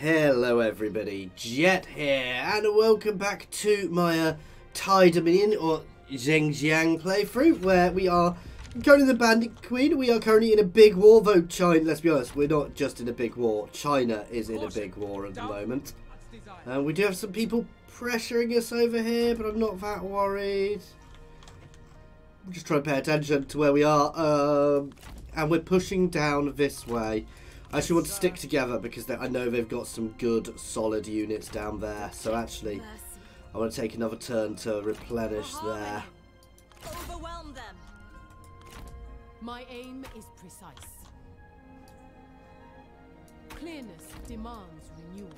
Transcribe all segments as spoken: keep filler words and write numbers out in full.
Hello everybody, Jet here, and welcome back to my uh, Thai Dominion or Zhengjiang playthrough, where we are going to the Bandit Queen. We are currently in a big war, though China, let's be honest, we're not just in a big war, China is in a big war at the moment. Uh, we do have some people pressuring us over here, but I'm not that worried. I'm just trying to pay attention to where we are, um, and we're pushing down this way. I actually want to stick together because I know they've got some good, solid units down there. So actually, I want to take another turn to replenish there. Overwhelm them. My aim is precise. Clearness demands renewal.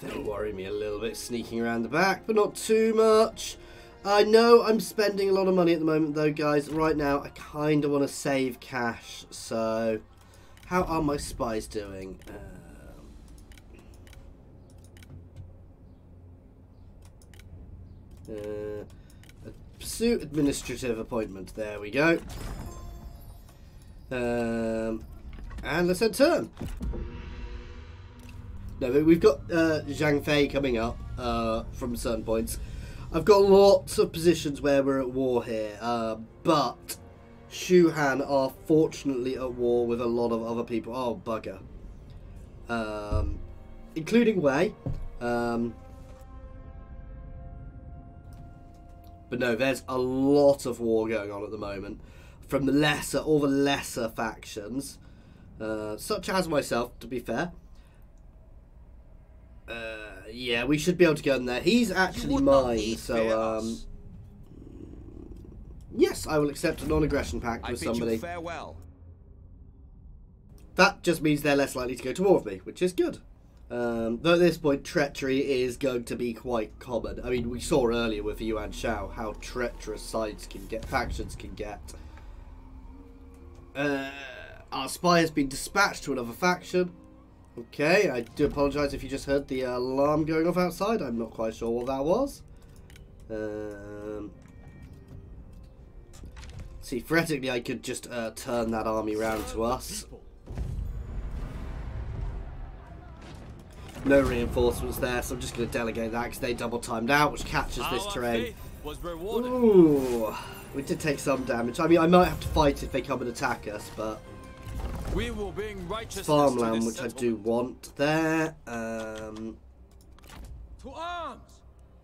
They worry me a little bit, sneaking around the back, but not too much. I know I'm spending a lot of money at the moment, though, guys. Right now, I kind of want to save cash, so... How are my spies doing? Um, uh, pursue administrative appointment. There we go. Um, and let's head turn. No, but we've got uh, Zhang Fei coming up uh, from certain points. I've got lots of positions where we're at war here, uh, but... Shuhan are fortunately at war with a lot of other people. Oh, bugger. Um, including Wei. Um, but no, there's a lot of war going on at the moment. From the lesser, all the lesser factions. Uh, such as myself, to be fair. Uh, yeah, we should be able to go in there. He's actually mine, so... Um, Yes, I will accept a non-aggression pact with somebody. Farewell. That just means they're less likely to go to war with me, which is good. Um, though at this point, treachery is going to be quite common. I mean, we saw earlier with the Yuan Shao how treacherous sides can get, factions can get. Uh, our spy has been dispatched to another faction. Okay, I do apologise if you just heard the alarm going off outside. I'm not quite sure what that was. Um... See, theoretically, I could just uh, turn that army round to us. No reinforcements there, so I'm just going to delegate that because they double timed out, which catches this terrain. Ooh, we did take some damage. I mean, I might have to fight if they come and attack us, but it's farmland, which I do want there. Um,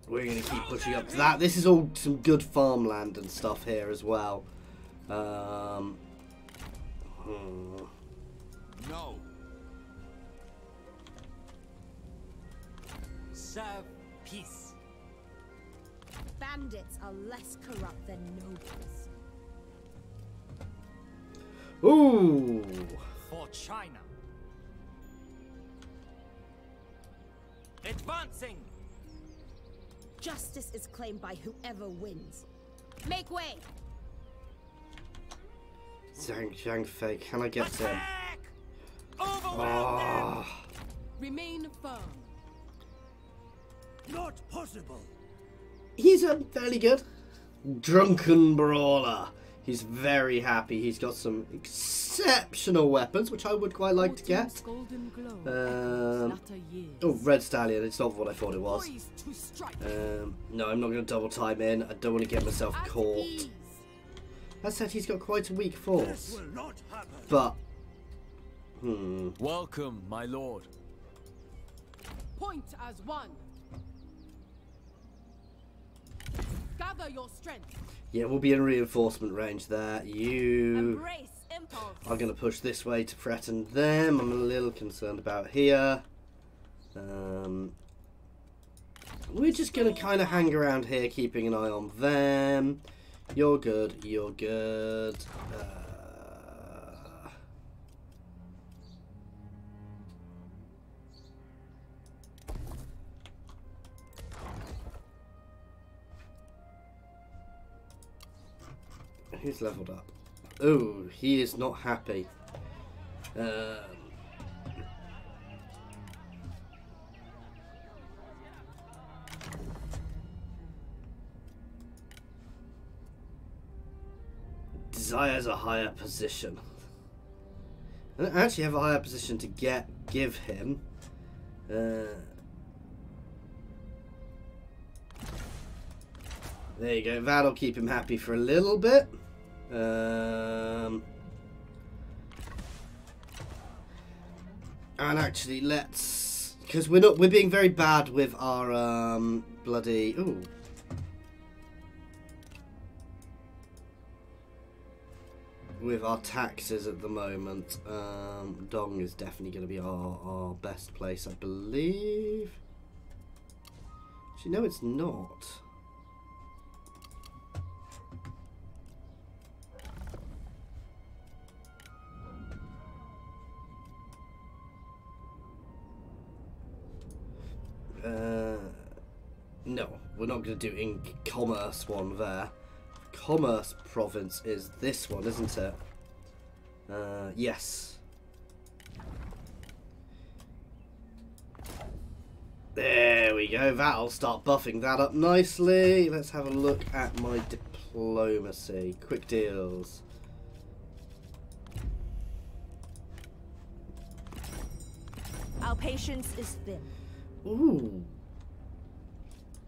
we're going to keep pushing up to that. This is all some good farmland and stuff here as well. Um, hmm. No. Serve peace. Bandits are less corrupt than nobles. Ooh. For China. Advancing. Justice is claimed by whoever wins. Make way. Zhang Zhang Fei, can I get them? Oh. Remain firm. Not possible. He's a fairly good drunken brawler. He's very happy. He's got some exceptional weapons, which I would quite like to get. Um, oh, Red Stallion. It's not what I thought it was. Um, no, I'm not going to double time in. I don't want to get myself caught. That said, he's got quite a weak force, but hmm. Welcome, my lord. Point as one. Gather your strength. Yeah, we'll be in reinforcement range there. You are going to push this way to threaten them. I'm a little concerned about here. Um, we're just going to kind of hang around here, keeping an eye on them. You're good, you're good. Uh... Who's leveled up? Oh, he is not happy. Um... Desires a higher position. I don't actually have a higher position to get give him. Uh, there you go. That'll keep him happy for a little bit. Um, and actually, let's, because we're not we're being very bad with our um, bloody ooh. With our taxes at the moment, um, Dong is definitely going to be our, our best place, I believe. Actually, no, it's not. Uh, no, we're not going to do in commerce one there. Commerce province is this one, isn't it? Uh, yes. There we go. That'll start buffing that up nicely. Let's have a look at my diplomacy. Quick deals. Our patience is thin. Ooh.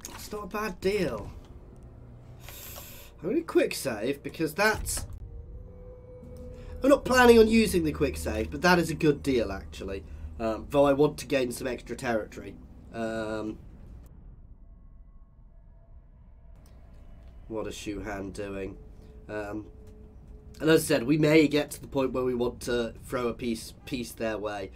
That's not a bad deal. I'm going to quick save because that's... I'm not planning on using the quick save, but that is a good deal actually. Um, though I want to gain some extra territory. Um, what is Shuhan doing? Um, and as I said, we may get to the point where we want to throw a piece, piece their way.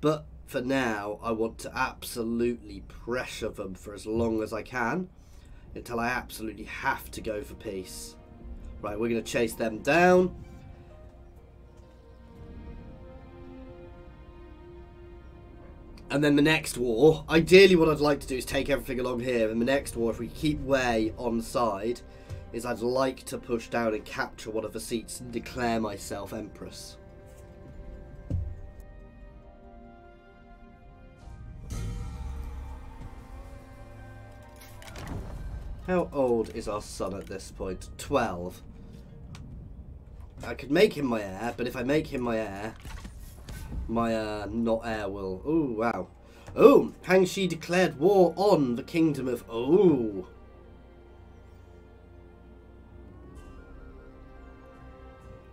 But for now, I want to absolutely pressure them for as long as I can. Until I absolutely have to go for peace. Right, we're going to chase them down. And then the next war, ideally what I'd like to do is take everything along here. And the next war, if we keep Wei on side, is I'd like to push down and capture one of the seats and declare myself Empress. How old is our son at this point? twelve. I could make him my heir, but if I make him my heir, my uh, not heir will... Ooh, wow. Ooh, Hangxi declared war on the kingdom of... Ooh.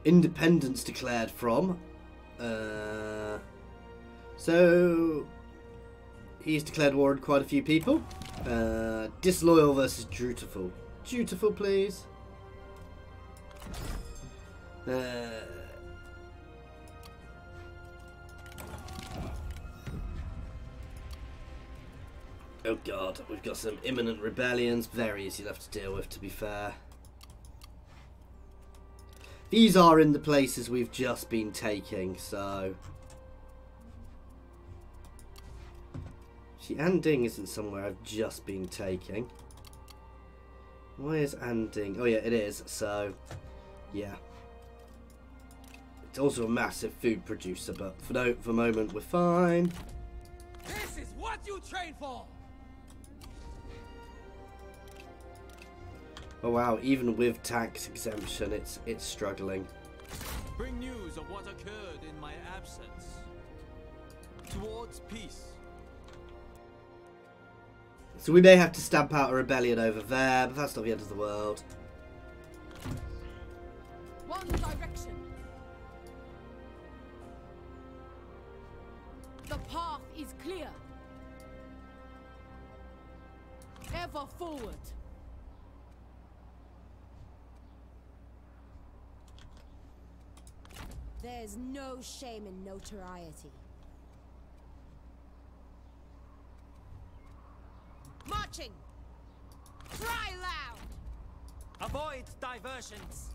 Independence declared from... Uh, so... He's declared war on quite a few people. Uh, disloyal versus dutiful. Dutiful, please. Uh, oh god, we've got some imminent rebellions. Very easy enough to deal with, to be fair. These are in the places we've just been taking, so... See, Anding isn't somewhere I've just been taking. Why is Anding? Oh yeah, it is. So, yeah. It's also a massive food producer, but for, no, for the moment we're fine. This is what you train for. Oh wow! Even with tax exemption, it's it's struggling. Bring news of what occurred in my absence. Towards peace. So we may have to stamp out a rebellion over there, but that's not the end of the world. One direction. The path is clear. Ever forward. There's no shame in notoriety. Marching! Cry loud! Avoid diversions!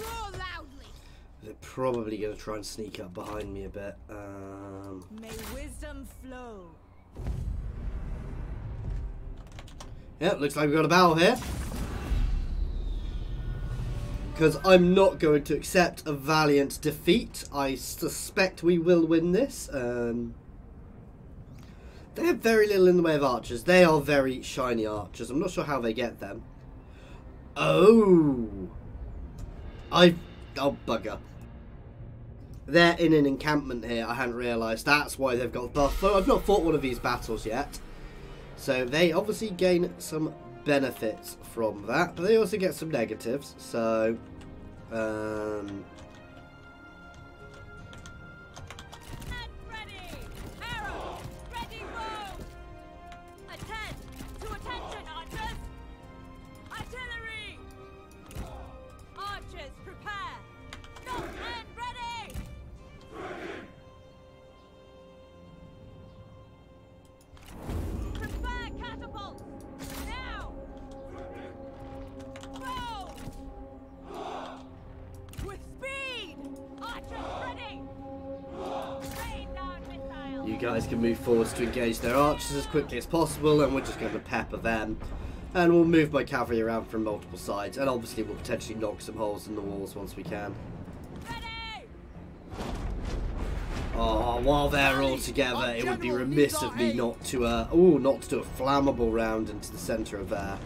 Roar loudly! They're probably going to try and sneak up behind me a bit. Um, May wisdom flow. Yep, looks like we've got a battle here. Because I'm not going to accept a valiant defeat. I suspect we will win this. Um... They have very little in the way of archers. They are very shiny archers. I'm not sure how they get them. Oh! I... Oh, bugger. They're in an encampment here. I hadn't realised. That's why they've got buff. I've not fought one of these battles yet. So they obviously gain some benefits from that. But they also get some negatives. So... Um, guys can move forwards to engage their archers as quickly as possible, and we're just going to pepper them, and we'll move my cavalry around from multiple sides, and obviously we'll potentially knock some holes in the walls once we can. Ready. Oh, while they're all together, it would be remiss of me not to uh oh not to do a flammable round into the center of there.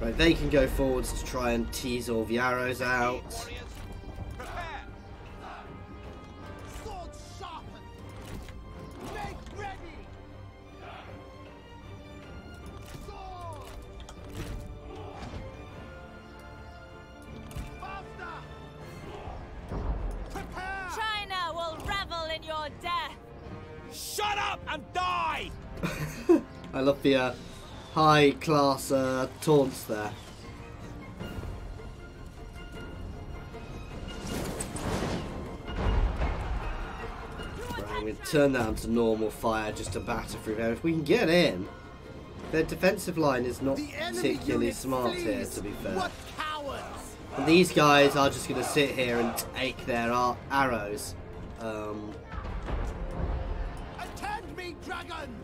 Right, they can go forwards to try and tease all the arrows out. I love the uh, high class uh, taunts there. Right, I'm going to turn that to normal fire just to batter through there. If we can get in, their defensive line is not particularly smart here, to be fair. And these guys are just going to sit here and take their ar arrows. Um, Attend me, dragon!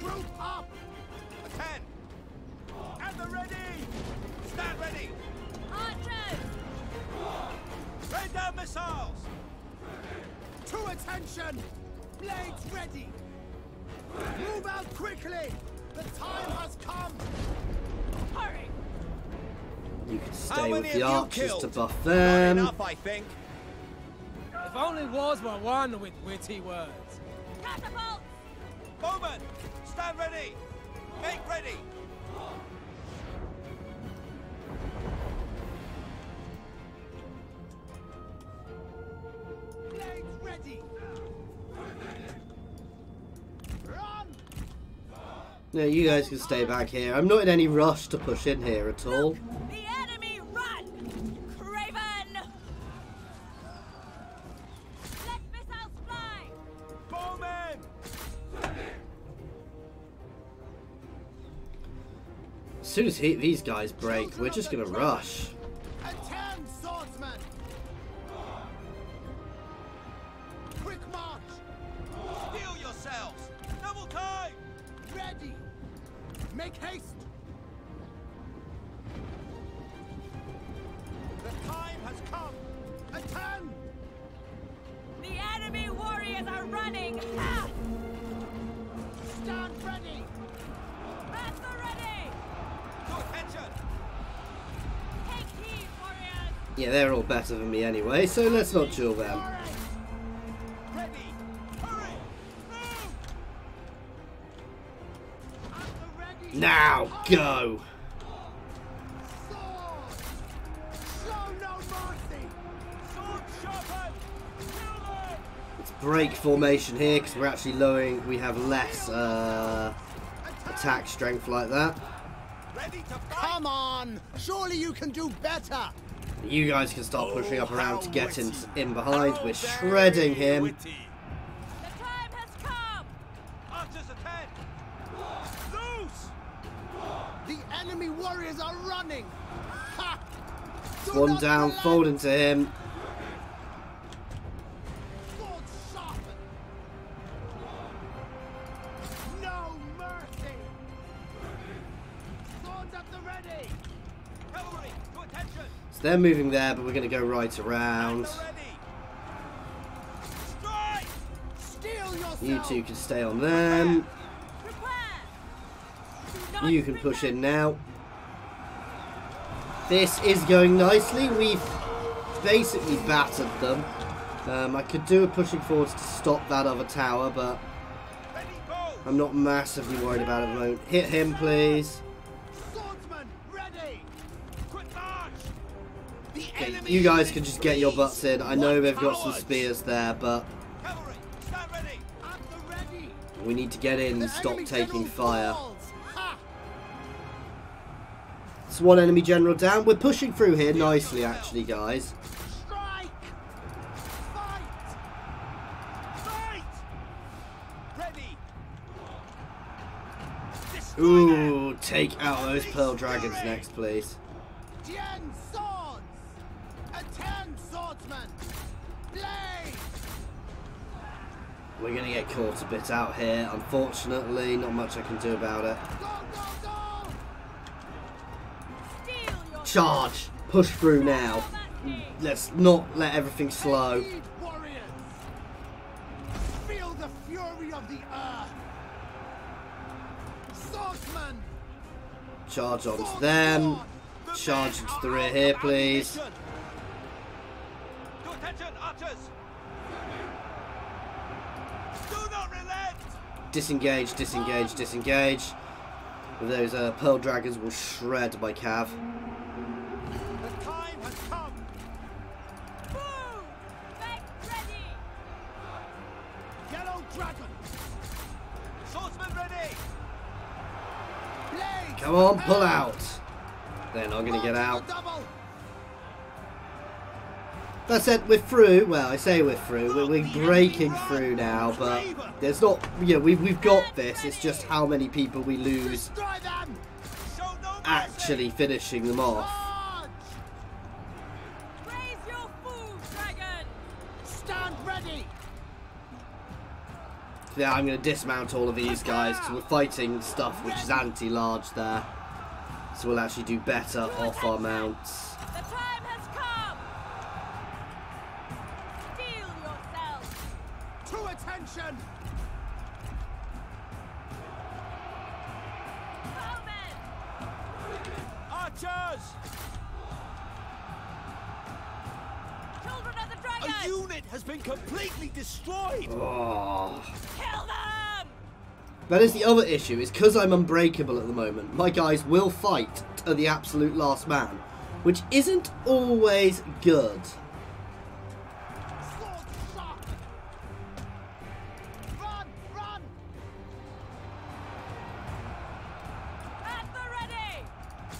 Group up! Attend! At the ready! Stand ready! Archers! Rain down missiles! Ready. To attention! Blades ready. Ready! Move out quickly! The time has come! Hurry! You can stay with the archers to buff them. Not enough, I think. If only wars were won with witty words. Catapult! Bowman! Stand ready! Make ready! Blades ready! Run! No, you guys can stay back here. I'm not in any rush to push in here at all. The enemy run! Craven! Let missiles fly! Bowman! As soon as he, these guys break, we're just going to rush. Attend, swordsman! Quick march! Steal yourselves! Double time! Ready! Make haste! The time has come! Attend! The enemy warriors are running! Ha! Stand ready! At the ready! Yeah, they're all better than me anyway, so let's not duel them. Now, go! It's break formation here because we're actually lowering, we have less uh, attack strength like that. Come on! Surely you can do better! You guys can start pushing up around to get in, in behind. We're shredding him. The time has come! Archers attack! Loose! The enemy warriors are running! One down, fold into him. So they're moving there, but we're going to go right around. You two can stay on them. You can push in now. This is going nicely. We've basically battered them. Um, I could do a pushing forwards to stop that other tower, but I'm not massively worried about it at the moment. Hit him, please. Okay, you guys can just get your butts in. I know they've got some spears there, but we need to get in and stop taking fire. It's one enemy general down. We're pushing through here nicely, actually, guys. Ooh, take out those pearl dragons next, please. We're going to get caught a bit out here, unfortunately. Not much I can do about it. Charge! Push through now. Let's not let everything slow. Feel the fury of the earth. Charge onto them. Charge into the rear here, please. Disengage, disengage, disengage. Those uh, pearl dragons will shred my cav. The time has come. Boom! Make ready. Yellow dragon. Swordsman ready. Come on, pull out. They're not going to get out. That's it, we're through. Well, I say we're through. We're, we're breaking through now, but there's not... Yeah, we've, we've got this. It's just how many people we lose actually finishing them off. Yeah, I'm going to dismount all of these guys because we're fighting stuff which is anti-large there. So we'll actually do better off our mounts. The time has come. Steal yourself. To attention. Bowmen. Archers. Children of the dragon. A unit has been completely destroyed. Oh. Kill them. That is the other issue, is because I'm unbreakable at the moment, my guys will fight to the absolute last man, which isn't always good. Run, run. At the ready.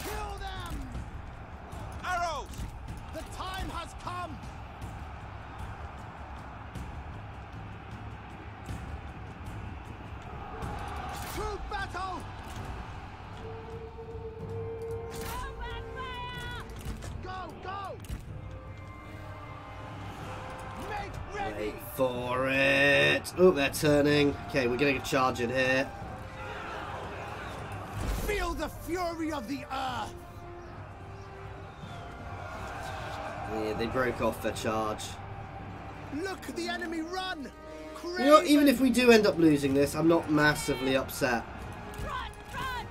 Kill them. Arrows. The time has come. To battle! Combat fire! Go, go! Make ready! Wait for it! Oh, they're turning. Okay, we're getting a charge in here. Feel the fury of the earth! Yeah, they broke off their charge. Look, the enemy run! You know, even if we do end up losing this, I'm not massively upset. Run, run.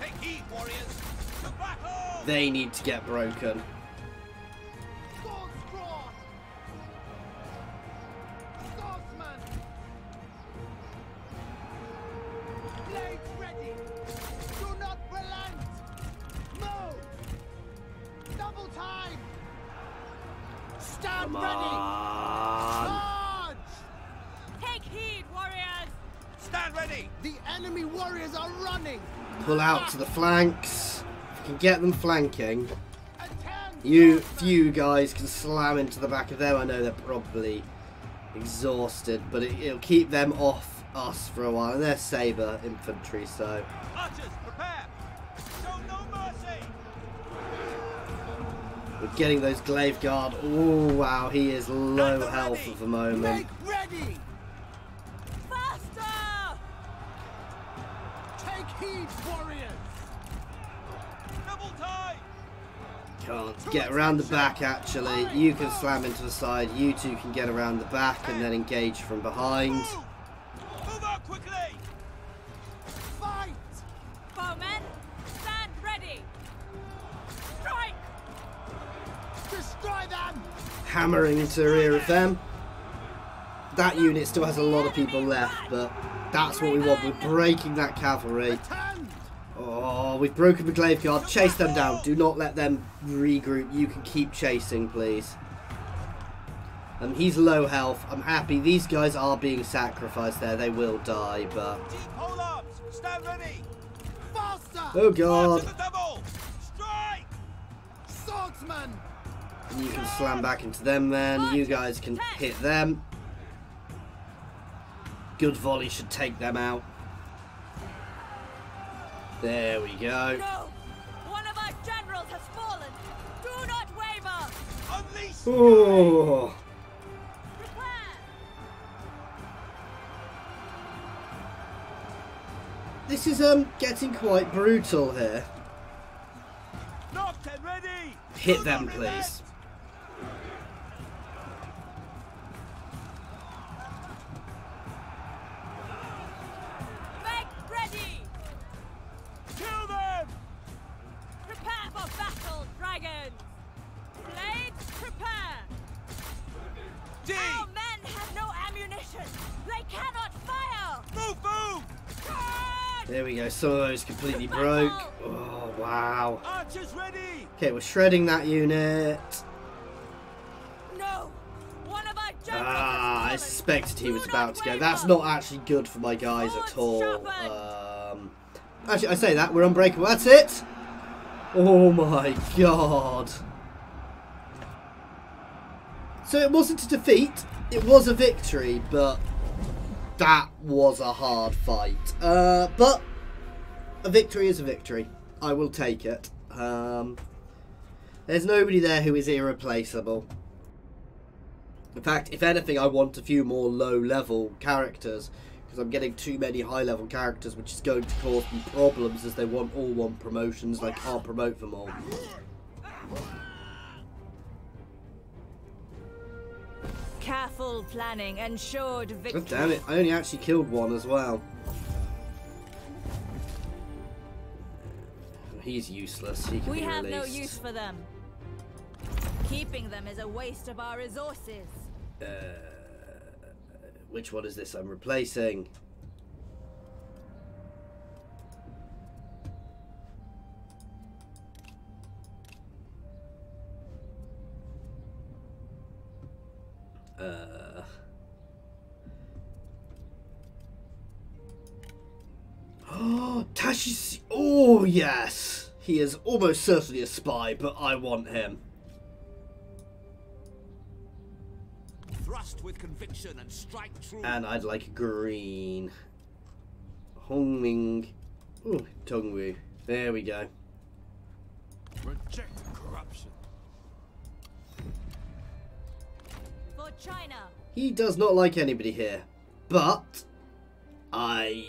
Take heed, warriors. To battle. They need to get broken. Out to the flanks. If you can get them flanking, you few guys can slam into the back of them. I know they're probably exhausted, but it, it'll keep them off us for a while. And they're sabre infantry, so Archers, prepare. Show no mercy. We're getting those glaive guard. Oh wow, he is low at health ready. At the moment. Make ready. Warriors. The Can't get around the back, actually. You can slam into the side. You two can get around the back and then engage from behind. Hammering into the rear of them. That unit still has a lot of people left, but that's what we want. We're breaking that cavalry. Oh, we've broken the glaive guard. Chase them down. Do not let them regroup. You can keep chasing, please. Um, he's low health. I'm happy. These guys are being sacrificed there. They will die, but... Oh, God. You can slam back into them then. You guys can hit them. Good volley should take them out. There we go. No. One of our generals has fallen. Do not waver. Oh. This is um getting quite brutal here. Ready. Hit them, please. There we go, some of those completely broke. Oh, wow. Archers ready. Okay, we're shredding that unit. No. One of our ah, I suspected he was about to go. That's not actually good for my guys at all. Um, actually, I say that, we're unbreakable. That's it. Oh, my God. So it wasn't a defeat. It was a victory, but... that was a hard fight, uh, but a victory is a victory. I will take it. Um, there's nobody there who is irreplaceable. In fact, if anything, I want a few more low-level characters because I'm getting too many high-level characters, which is going to cause me problems as they want all want promotions, and I can't promote them all. Careful planning ensured victory. Oh, damn it, I only actually killed one as well. He's useless. He can we be have released. No use for them. Keeping them is a waste of our resources. Uh, which one is this I'm replacing? Uh, oh, Tashi Ci. Oh, yes. He is almost certainly a spy, but I want him. Thrust with conviction and strike true. And I'd like green. Hongming. Oh, Tongwu. There we go. Reject corruption. China. He does not like anybody here, but I...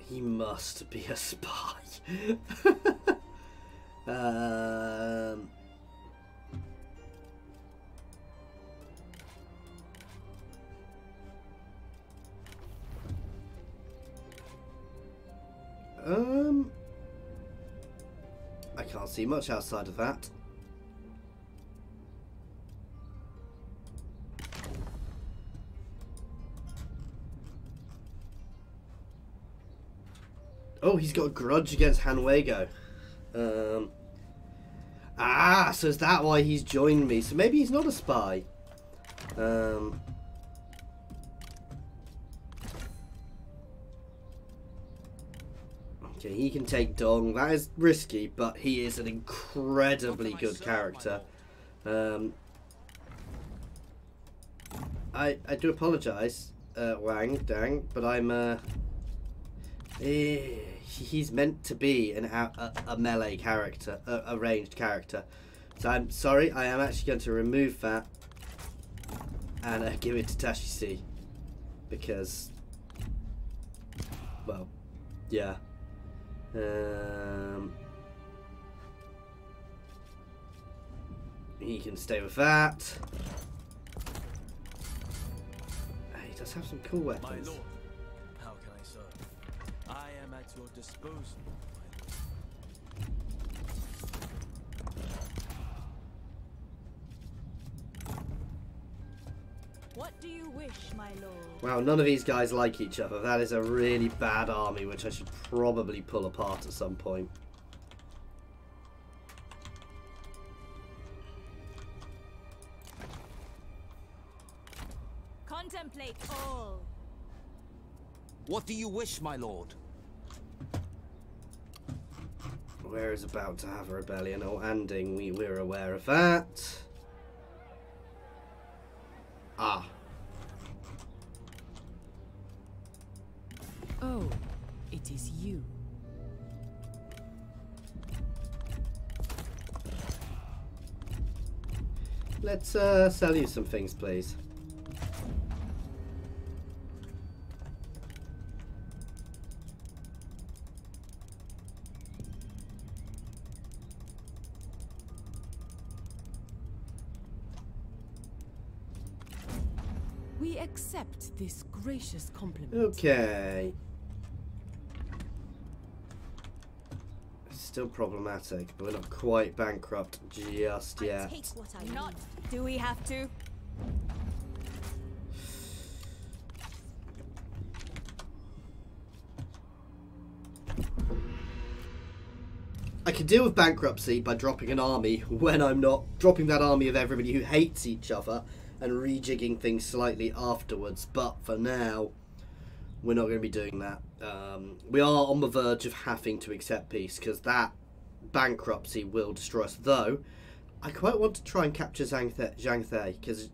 he must be a spy. um... um... I can't see much outside of that. Oh, he's got a grudge against Hanwego. Um, ah, so is that why he's joined me? So maybe he's not a spy. Um, okay, he can take Dong. That is risky, but he is an incredibly good character. Um, I I do apologise, uh, Wang Dang, but I'm... Uh, eh, he's meant to be an, a, a melee character, a, a ranged character. So I'm sorry, I am actually going to remove that and uh, give it to Tashi Ci because, well, yeah. Um, he can stay with that. He does have some cool weapons. My lord, how can I serve? I am at your disposal. What do you wish, my lord? Wow, none of these guys like each other. That is a really bad army, which I should probably pull apart at some point. Contemplate all. What do you wish, my lord? Where is about to have a rebellion? Oh, Anding, we, we're aware of that. Ah. Oh, it is you. Let's uh, sell you some things, please. Accept this gracious compliment. Okay. It's still problematic, but we're not quite bankrupt just yet. I take what I not. Do we have to? I can deal with bankruptcy by dropping an army when I'm not dropping that army of everybody who hates each other, and rejigging things slightly afterwards, but for now we're not going to be doing that. Um, we are on the verge of having to accept peace because that bankruptcy will destroy us, though I quite want to try and capture Zhang Thay, Zhang Thay, because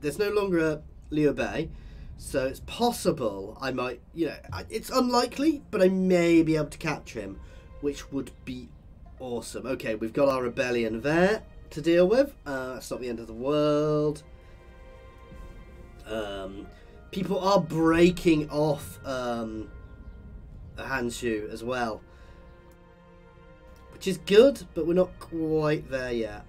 there's no longer a Liu Bei, so it's possible I might, you know, it's unlikely, but I may be able to capture him, which would be awesome. Okay, we've got our rebellion there to deal with. Uh, it's not the end of the world. Um, people are breaking off um, Hanzhu as well, which is good, but we're not quite there yet.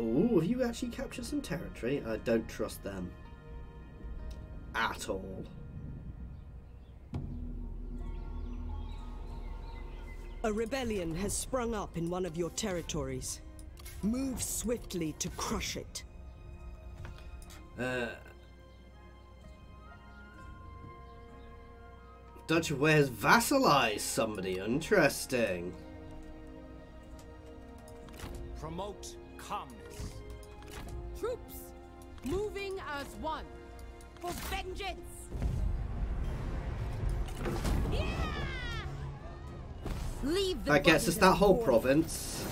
Ooh, have you actually captured some territory? I don't trust them at all. A rebellion has sprung up in one of your territories. Move swiftly to crush it. Uh, Dutch of Wales vassalized somebody. Interesting. Promote calmness. Troops moving as one for vengeance. Yeah! Leave the that gets us that whole board. Province.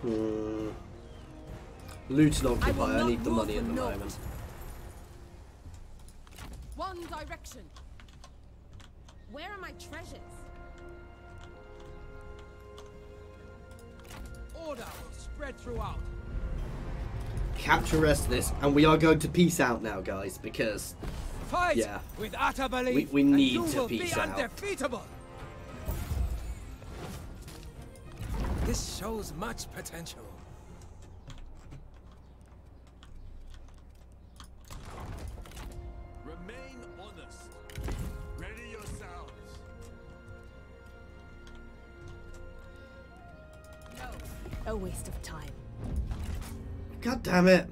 Hmm. Loot and occupy. I, I need the money at the north. moment. One direction. Where are my treasures? Order spread throughout. Capture rest of this, and we are going to peace out now, guys, because Fight yeah, with utter belief, we, we need to peace out. Undefeatable. This shows much potential. Remain honest. Ready yourselves. No. A waste of time. God damn it.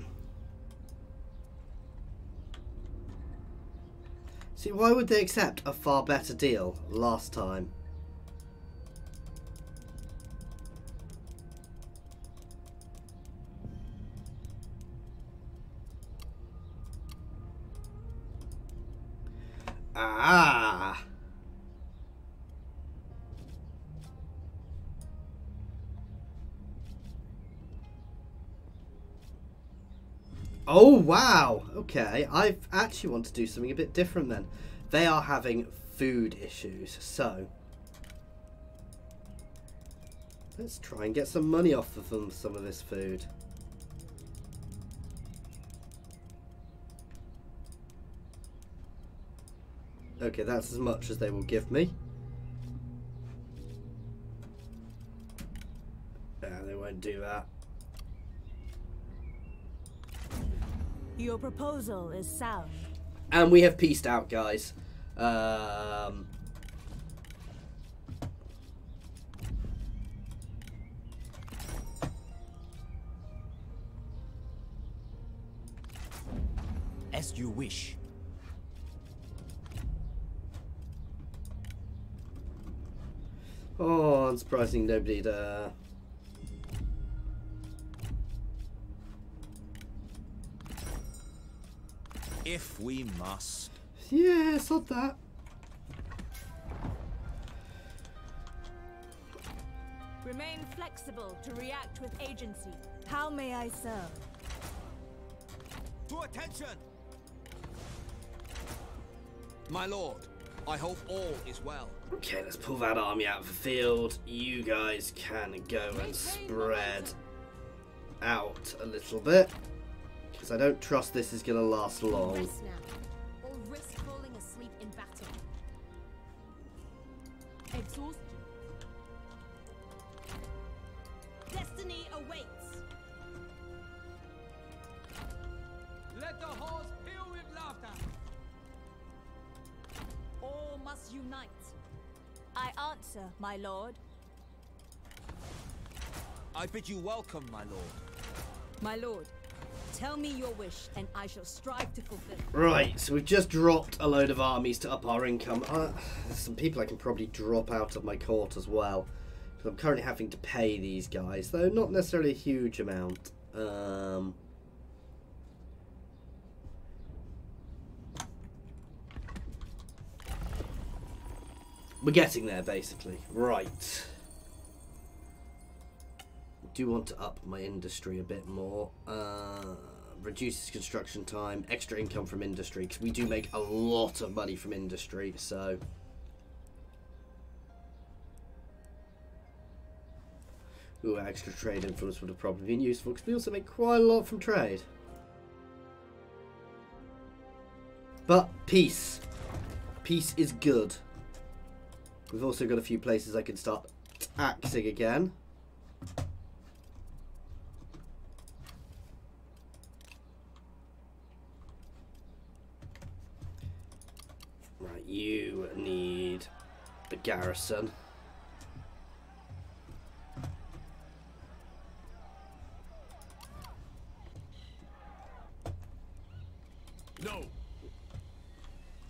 See, why would they accept a far better deal last time? Ah. Oh, wow. Okay. I actually want to do something a bit different then. They are having food issues, so let's try and get some money off of them, some of this food. Okay, that's as much as they will give me. Yeah, they won't do that. Your proposal is sound. And we have peaced out, guys. Um... As you wish. Oh, unsurprising, nobody there. If we must. Yeah, it's not that. Remain flexible to react with agency. How may I serve? To attention! My lord, I hope all is well. Okay, let's pull that army out of the field. You guys can go and spread out a little bit, because I don't trust this is going to last long. Or risk falling asleep in battle. Exhaustion. Destiny awaits. Let the halls fill with laughter. All must unite. I answer, my lord. I bid you welcome, my lord. My lord, tell me your wish, and I shall strive to fulfill. Right, so we've just dropped a load of armies to up our income. Uh, there's some people I can probably drop out of my court as well, because I'm currently having to pay these guys, though not necessarily a huge amount. Um... We're getting there, basically. Right. I do want to up my industry a bit more. Uh, reduces construction time. Extra income from industry. Because we do make a lot of money from industry. So. Ooh, extra trade influence would have probably been useful. Because we also make quite a lot from trade. But peace. Peace is good. We've also got a few places I can start taxing again. Right, you need the garrison. No.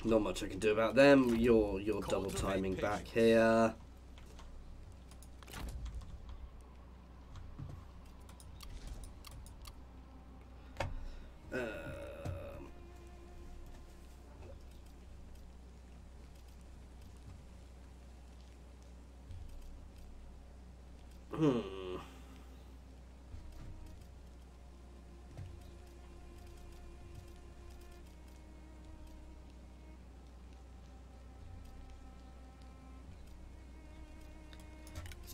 Not much I can do about them. You're you're double timing back here. Um, hmm.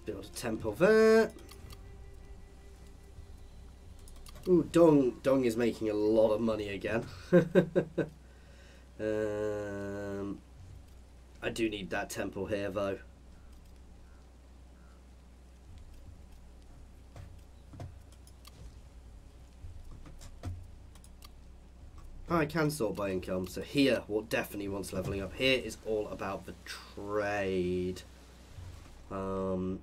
Build a temple there. Ooh, Dong Dong is making a lot of money again. um, I do need that temple here though. I can sort by income, so here what definitely wants leveling up. Here is all about the trade. Um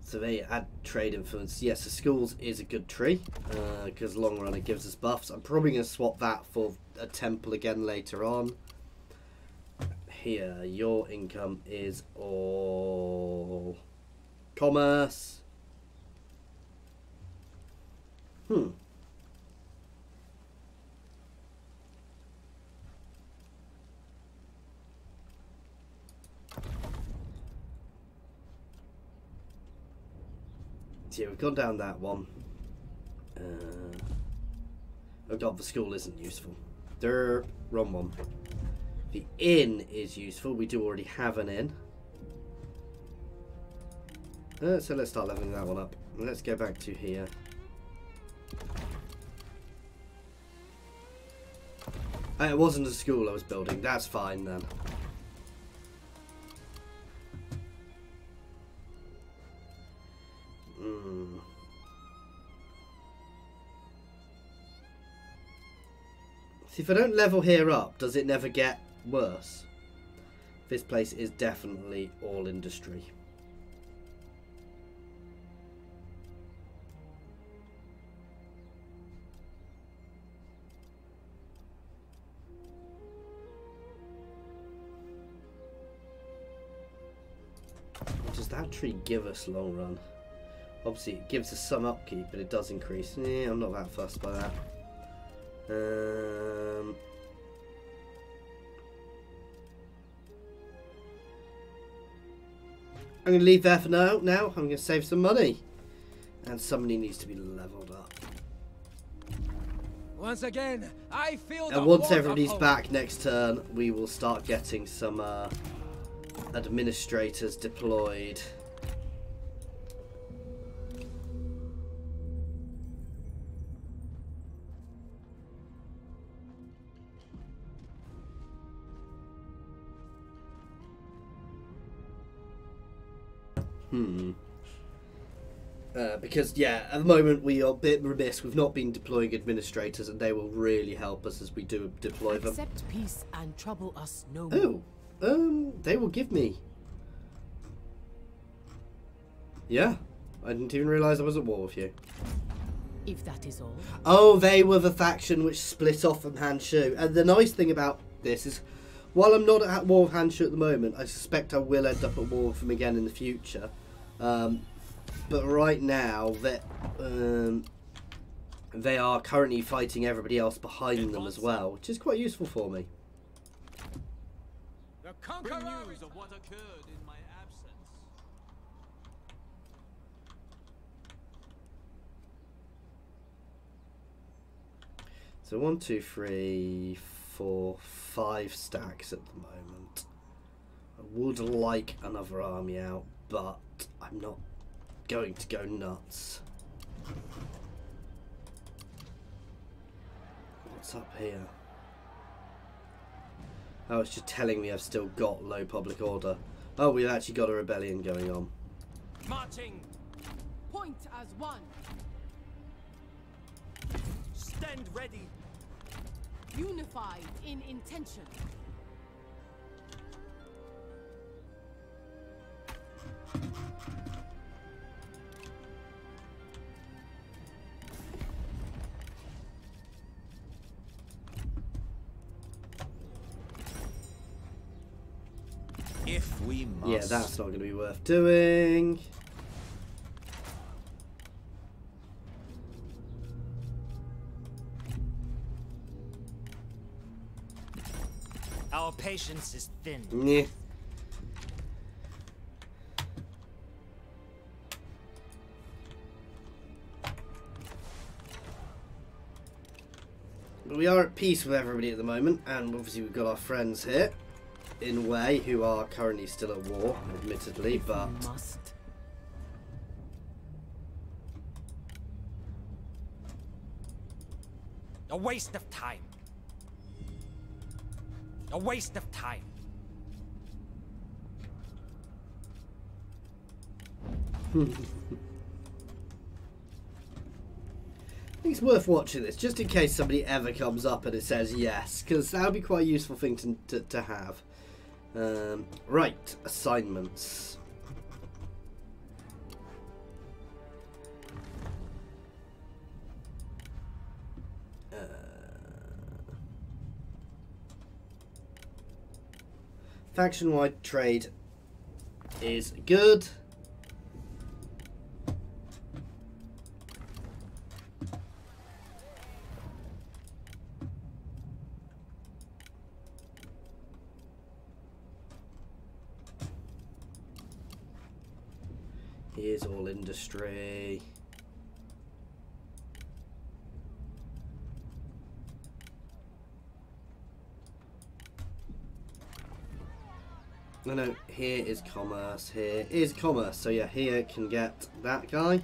So they add trade influence. Yes, the schools is a good tree because uh, long run it gives us buffs. I'm probably going to swap that for a temple again later on. Here, your income is all commerce. Hmm. Yeah, we've gone down that one. Uh, oh god, the school isn't useful. Durr, wrong one. The inn is useful. We do already have an inn. Uh, so let's start leveling that one up. Let's go back to here. Uh, it wasn't a school I was building. That's fine then. Mm. See, if I don't level here up, does it never get worse? This place is definitely all industry. What does that tree give us long run? Obviously it gives us some upkeep, but it does increase. Yeah, I'm not that fussed by that. Um... I'm going to leave there for now. Now I'm going to save some money. And somebody needs to be leveled up. Once again, I feel and once everybody's back next turn, we will start getting some uh, administrators deployed. Hmm. Uh, because, yeah, at the moment we are a bit remiss. We've not been deploying administrators, and they will really help us as we do deploy Accept them. Accept peace and trouble us no more. Oh, um, they will give me. Yeah, I didn't even realise I was at war with you. If that is all. Oh, they were the faction which split off from Hanzhu. And the nice thing about this is, while I'm not at war with Hanzhu at the moment, I suspect I will end up at war with them again in the future. Um, but right now, that um, they are currently fighting everybody else behind them as well, which is quite useful for me. The conqueror news of what occurred in my absence. So one, two, three, four. For five stacks at the moment. I would like another army out, but I'm not going to go nuts. What's up here? Oh, it's just telling me I've still got low public order. Oh, we've actually got a rebellion going on. Marching. Point as one. Stand ready. Unified in intention. If we must. Yeah, that's not going to be worth doing. Our patience is thin. Yeah. We are at peace with everybody at the moment, and obviously we've got our friends here in Wei who are currently still at war, admittedly, but must. A waste of time. A waste of time. I think it's worth watching this, just in case somebody ever comes up and it says yes, because that would be quite a useful thing to, to, to have. Um, right, assignments. Faction-wide trade is good. Here's all industry. No, no, here is commerce. Here is commerce. So yeah, here can get that guy.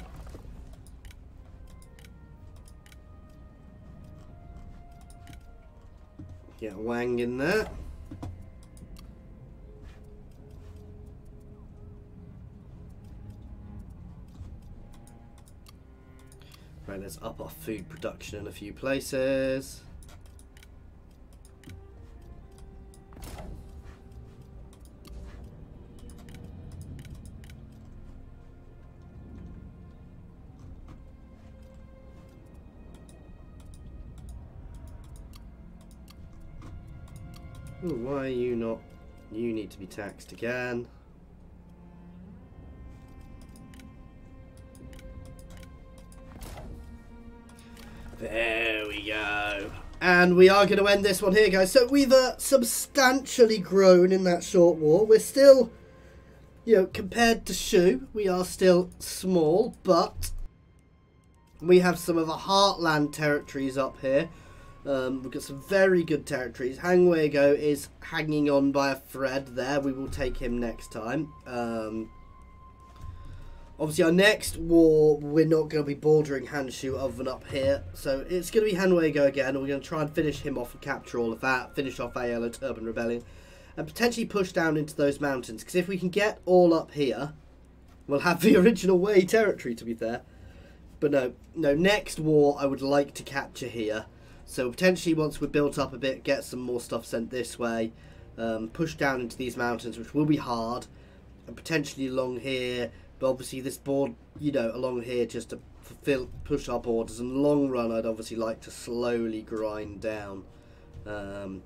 Get Wang in there. Right, let's up our food production in a few places. Ooh, why are you not? You need to be taxed again. There we go. And we are going to end this one here, guys. So we've uh, substantially grown in that short war. We're still, you know, compared to Shu, we are still small, but we have some of the heartland territories up here. Um, we've got some very good territories. Hanwego is hanging on by a thread there. We will take him next time. Um, obviously, our next war, we're not going to be bordering Hanzhu other than up here. So it's going to be Hanwego again. We're going to try and finish him off and capture all of that. Finish off Ayala's Urban Rebellion. And potentially push down into those mountains. Because if we can get all up here, we'll have the original Wei territory, to be fair. But no, no, next war I would like to capture here. So potentially once we're built up a bit, get some more stuff sent this way, um, push down into these mountains, which will be hard, and potentially along here, but obviously this board, you know, along here just to fulfill, push our borders. In the long run, I'd obviously like to slowly grind down. Um,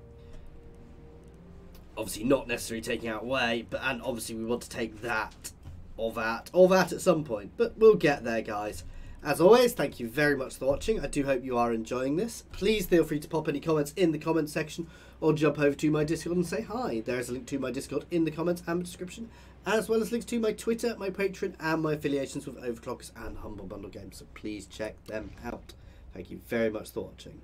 obviously not necessarily taking out Wei, but and obviously we want to take that, or that, or that at some point, but we'll get there, guys. As always, thank you very much for watching. I do hope you are enjoying this. Please feel free to pop any comments in the comments section or jump over to my Discord and say hi. There is a link to my Discord in the comments and the description, as well as links to my Twitter, my Patreon, and my affiliations with Overclockers and Humble Bundle Games. So please check them out. Thank you very much for watching.